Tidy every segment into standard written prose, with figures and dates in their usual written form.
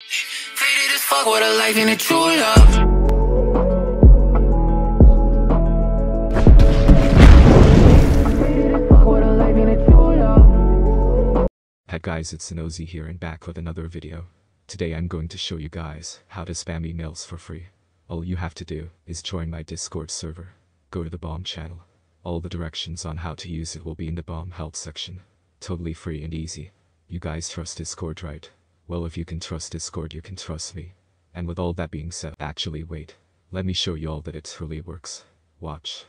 Faded as fuck with a life in a true love. Hey guys, it's Anozi here and back with another video. Today I'm going to show you guys how to spam emails for free. All you have to do is join my Discord server. Go to the Bomb channel. All the directions on how to use it will be in the Bomb help section. Totally free and easy. You guys trust Discord, right? Well, if you can trust Discord, you can trust me. And with all that being said, actually wait. Let me show you all that it truly works. Watch.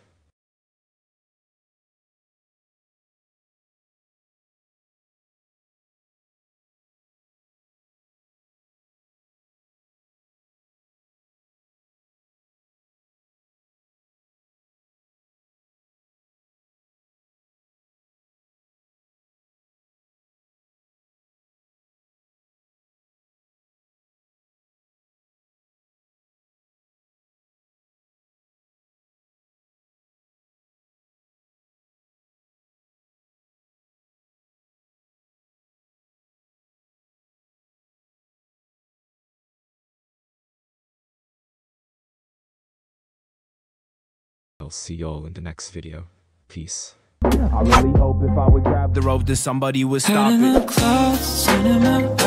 I'll see y'all in the next video. Peace. I really hope if I would grab the rope that somebody would stop it.